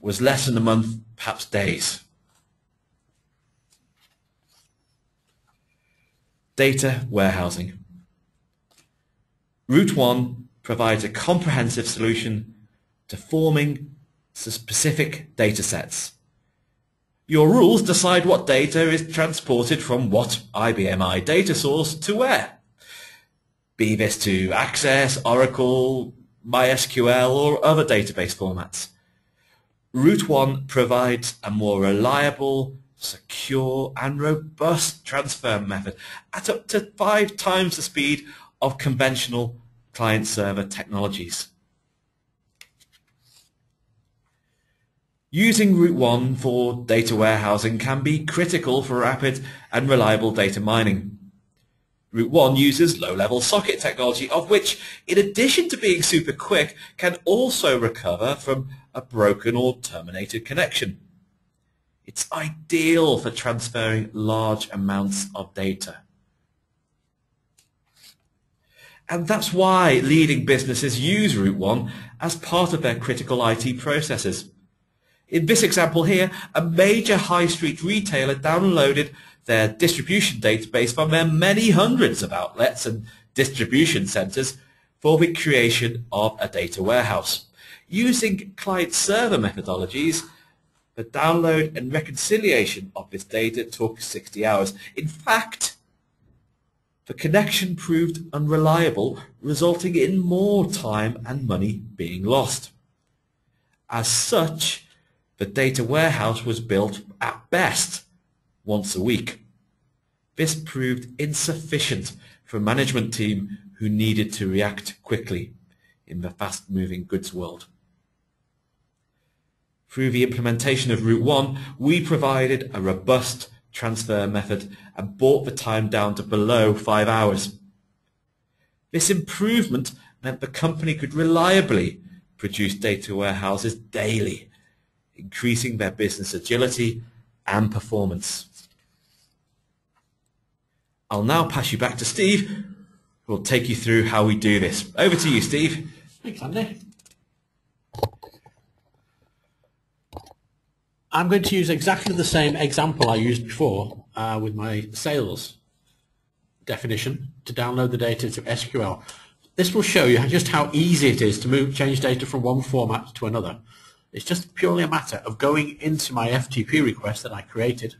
was less than a month, perhaps days. Data warehousing. RouteOne provides a comprehensive solution to forming specific data sets. Your rules decide what data is transported from what IBM i data source to where, be this to Access, Oracle, MySQL or other database formats. RouteOne provides a more reliable, secure and robust transfer method at up to 5 times the speed of conventional client-server technologies. Using RouteOne for data warehousing can be critical for rapid and reliable data mining. RouteOne uses low-level socket technology, of which, in addition to being super quick, can also recover from a broken or terminated connection. It's ideal for transferring large amounts of data. And that's why leading businesses use RouteOne as part of their critical IT processes. In this example here, a major high street retailer downloaded their distribution database from their many hundreds of outlets and distribution centers for the creation of a data warehouse. Using client-server methodologies, the download and reconciliation of this data took 60 hours. In fact, the connection proved unreliable, resulting in more time and money being lost. As such, the data warehouse was built at best once a week. This proved insufficient for a management team who needed to react quickly in the fast-moving goods world. Through the implementation of RouteOne, we provided a robust transfer method and brought the time down to below 5 hours. This improvement meant the company could reliably produce data warehouses daily, increasing their business agility and performance. I'll now pass you back to Steve, who will take you through how we do this. Over to you, Steve. Thanks, Andy. I'm going to use exactly the same example I used before with my sales definition to download the data to SQL. This will show you just how easy it is to change data from one format to another. It's just purely a matter of going into my FTP request that I created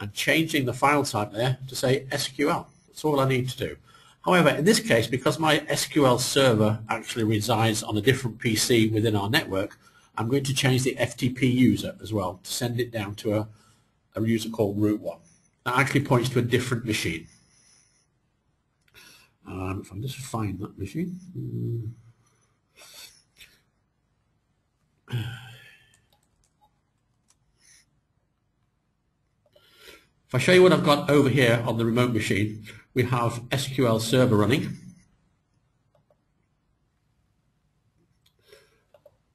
and changing the file type there to say SQL. That's all I need to do. However, in this case, because my SQL server actually resides on a different PC within our network, I'm going to change the FTP user as well to send it down to a user called RouteOne. That actually points to a different machine. If I can just find that machine. If I show you what I've got over here on the remote machine, we have SQL Server running.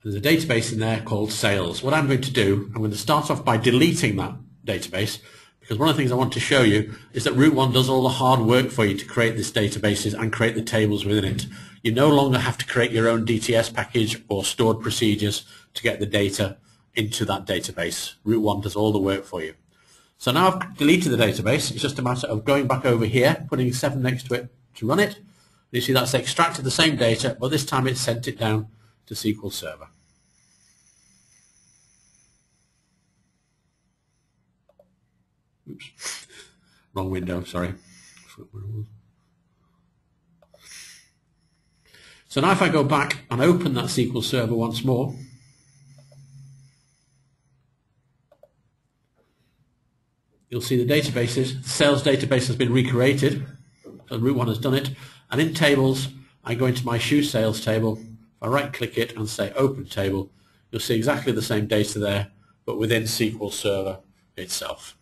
There's a database in there called Sales. What I'm going to do, I'm going to start off by deleting that database, because one of the things I want to show you is that RouteOne does all the hard work for you to create these databases and create the tables within it. You no longer have to create your own DTS package or stored procedures to get the data into that database. RouteOne does all the work for you. So now I've deleted the database. It's just a matter of going back over here, putting 7 next to it to run it. You see that's extracted the same data, but this time it's sent it down to SQL Server. Oops, wrong window, sorry. So now if I go back and open that SQL Server once more, you'll see the databases. The sales database has been recreated, and RouteOne has done it. And in tables, I go into my shoe sales table, I right click it and say open table. You'll see exactly the same data there, but within SQL Server itself.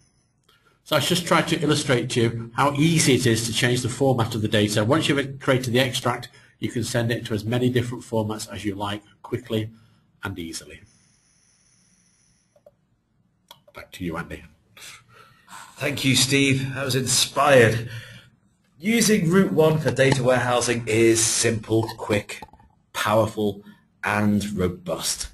So I just tried to illustrate to you how easy it is to change the format of the data. Once you've created the extract, you can send it to as many different formats as you like, quickly and easily. Back to you, Andy. Thank you, Steve. I was inspired. Using RouteOne for data warehousing is simple, quick, powerful, and robust.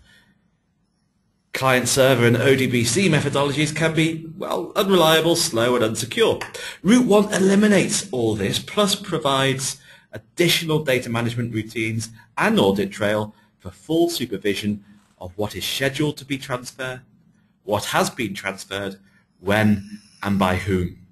Client-server and ODBC methodologies can be, well, unreliable, slow and unsecure. RouteOne eliminates all this, plus provides additional data management routines and audit trail for full supervision of what is scheduled to be transferred, what has been transferred, when and by whom.